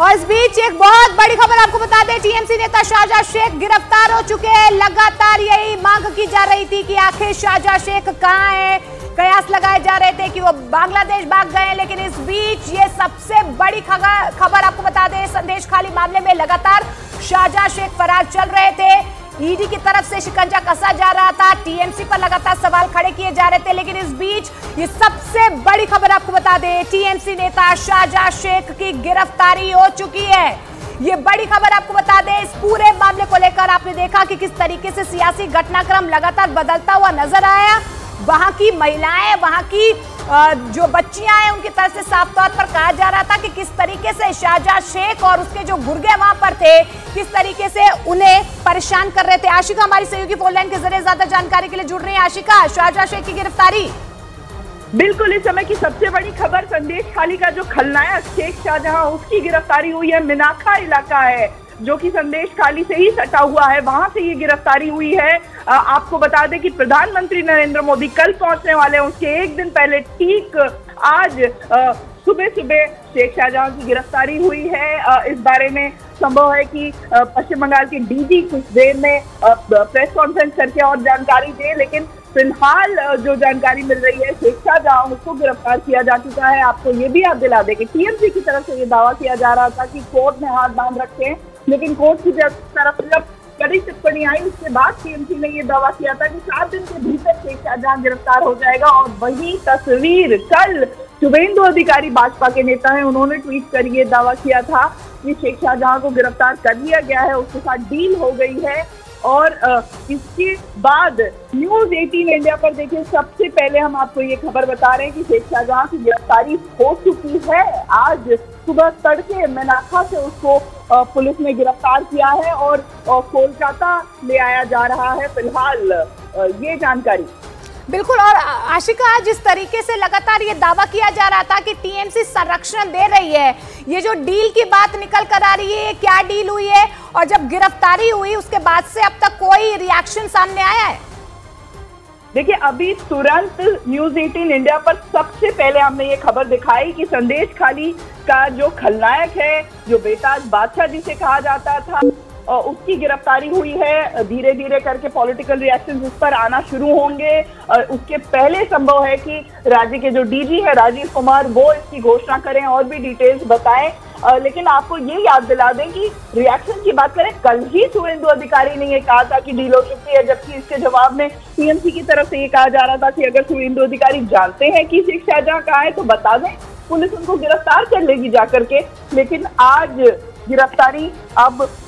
और इस बीच एक बहुत बड़ी खबर आपको बता दें, टीएमसी नेता शाहजहां शेख गिरफ्तार हो चुके हैं। लगातार यही मांग की जा रही थी कि आखिर शाहजहां शेख कहां है। कयास लगाए जा रहे थे कि वो बांग्लादेश भाग गए, लेकिन इस बीच ये सबसे बड़ी खबर आपको बता दें, संदेशखाली मामले में लगातार शाहजहां शेख फरार चल रहे थे। ईडी की तरफ से शिकंजा कसा जा रहा था, टीएमसी पर लगातार सवाल खड़े किए जा रहे थे, लेकिन इस बीच ये सबसे बड़ी खबर आपको बता दें, टीएमसी नेता शाहजहां शेख की गिरफ्तारी हो चुकी है। ये बड़ी खबर आपको बता दें, इस पूरे मामले को लेकर आपने देखा कि किस तरीके से सियासी घटनाक्रम लगातार बदलता हुआ नजर आया। वहां की महिलाएं, वहां की जो बच्चियां हैं, उनकी तरफ से साफ तौर पर कहा जा रहा था कि किस तरीके से शाहजहां शेख और उसके जो गुर्गे वहां पर थे, किस तरीके से उन्हें परेशान कर रहे थे। आशिका हमारी सहयोगी फोन लाइन के जरिए ज्यादा जानकारी के लिए जुड़ रही है। आशिका, शाहजहां शेख की गिरफ्तारी बिल्कुल इस समय की सबसे बड़ी खबर। संदेशखाली का जो खलनायक शेख शाहजहां, उसकी गिरफ्तारी हुई है। मिनाखा इलाका है जो कि संदेशखाली से ही सटा हुआ है, वहां से ये गिरफ्तारी हुई है। आपको बता दें कि प्रधानमंत्री नरेंद्र मोदी कल पहुंचने वाले हैं, उसके एक दिन पहले ठीक आज सुबह सुबह शेख शाहजहां की गिरफ्तारी हुई है। इस बारे में संभव है कि पश्चिम बंगाल के डीजी कुछ देर में प्रेस कॉन्फ्रेंस करके और जानकारी दे, लेकिन फिलहाल जो जानकारी मिल रही है, शेख शाहजहां उसको गिरफ्तार किया जा चुका है। आपको ये भी याद दिला दें कि टीएमसी की तरफ से ये दावा किया जा रहा था कि कोर्ट में हाथ बांध रखे हैं, लेकिन कोर्ट की तरफ से जब कड़ी टिप्पणी आई, उसके बाद टीएमसी ने ये दावा किया था कि 7 दिन के भीतर शेख शाहजहां गिरफ्तार हो जाएगा। और वही तस्वीर कल शुभेंदु अधिकारी, भाजपा के नेता हैं, उन्होंने ट्वीट कर ये दावा किया था कि शेख शाहजहां को गिरफ्तार कर लिया गया है, उसके साथ डील हो गई है। और इसके बाद न्यूज 18 इंडिया पर देखिए, सबसे पहले हम आपको ये खबर बता रहे हैं कि शेख शाहजहां की गिरफ्तारी हो चुकी है। आज सुबह तड़के मिनाखा से उसको पुलिस ने गिरफ्तार किया है और कोलकाता ले आया जा रहा है फिलहाल, ये जानकारी। बिल्कुल, और आशिका, जिस तरीके से लगातार ये दावा किया जा रहा था कि टीएमसी संरक्षण दे रही है, ये जो डील की बात निकल कर आ रही है, क्या डील हुई है और जब गिरफ्तारी हुई उसके बाद से अब तक कोई रिएक्शन सामने आया है? देखिए, अभी तुरंत न्यूज 18 इंडिया पर सबसे पहले हमने ये खबर दिखाई कि संदेशखाली का जो खलनायक है, जो बेताज बादशाह जिसे कहा जाता था, उसकी गिरफ्तारी हुई है। धीरे धीरे करके पॉलिटिकल रिएक्शंस उस पर आना शुरू होंगे। उसके पहले संभव है कि राज्य के जो डीजी है राजीव कुमार, वो इसकी घोषणा करें और भी डिटेल्स बताएं। लेकिन आपको ये याद दिला दें कि रिएक्शन की बात करें, कल ही शुभेंदु अधिकारी ने ये कहा था कि डील हो चुकी है, जबकि इसके जवाब में टीएमसी की तरफ से ये कहा जा रहा था कि अगर शुभेंदु अधिकारी जानते हैं कि शेख शाहजहां कहाँ है तो बता दें, पुलिस उनको गिरफ्तार कर लेगी जाकर के। लेकिन आज गिरफ्तारी अब